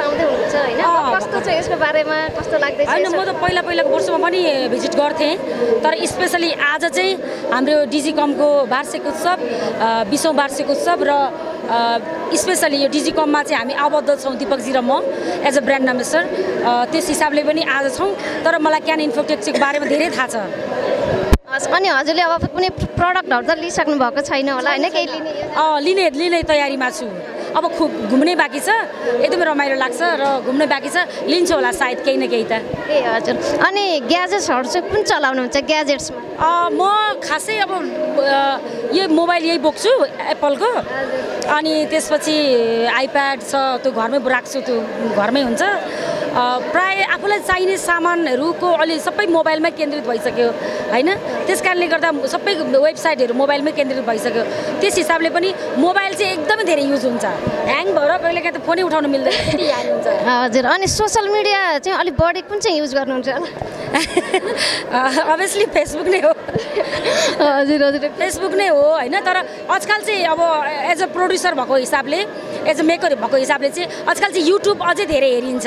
आउँदै हुनुहुन्छ हैन कस्तो छ यसको बारेमा कस्तो लाग्दै छ हैन म त पहिला पहिलाको वर्षमा पनि भिजिट गर्थे तर स्पेशली आज चाहिँ हाम्रो डिजिकमको वार्षिक उत्सव 20औं वार्षिक उत्सव र स्पेशली यो डिजिकममा चाहिँ हामी आबद्ध छौं दीपकजी र म एज अ ब्रान्ड एम्बेसडर त्यस हिसाबले पनि आज छौं तर मलाई क्यान इन्फोटेकको बारेमा धेरै थाहा छ अनि हजुरले अब कुनै प्रोडक्टहरु त लिइसक्नु भएको छैन होला हैन के लिने लिने तयारीमा छु अब घुम्ने बाकी छ एकदमै रमाइलो लाग्छ र घुम्ने बाकी छ लिन्छ होला सायद केही न केही त ए हजुर अनि ग्याजेट्सहरु चाहिँ कुन चलाउनुहुन्छ ग्याजेट्समा म खासै अब यो मोबाइल यही बोक्छु एप्पल को अनि त्यसपछि आइप्याड छ त्यो घरमै राख्छु त्यो घरमै हुन्छ प्राय आफुलाई चाहिने सामानहरुको अलि सबै मोबाइलमै केन्द्रित भइसक्यो हैन त्यसकारणले गर्दा सबै वेबसाइटहरु मोबाइलमै केन्द्रित भइसक्यो त्यस हिसाबले पनि मोबाइल चाहिँ एकदमै धेरै युज हुन्छ ह्याङ भएर कहिलेकाहीँ त फोनै उठाउन मिल्दैन त्यति ह्याङ हुन्छ हजुर अनि सोशल मिडिया चाहिँ अलि बढी कुन चाहिँ युज गर्नुहुन्छ obviously फेसबुक नै हो हजुर हजुर फेसबुक नै हो हैन तर आजकल चाहिँ अब एज अ प्रोड्युसर भएको हिसाबले एज अ मेकर भएको हिसाबले चाहिँ आजकल चाहिँ युट्युब अझै धेरै हेरिन्छ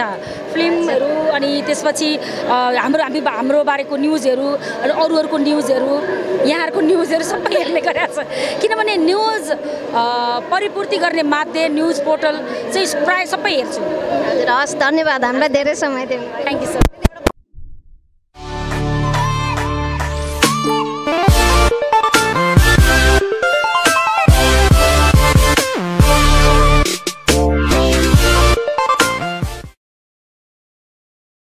फिल्महरु अनि त्यसपछि हाम्रो बारेको न्यूजहरु अनि अरूहरुको न्यूजहरु यहाँहरुको न्यूजहरु सबै हेर्ने गरिन्छ किनभने न्यूज परिपूर्ति गर्ने माध्यम न्यूज पोर्टल चाहिँ प्राय सबै हेर्छु हजुर हस् धन्यवाद हामीलाई धेरै समय दिनुभयो थ्यांक यू सर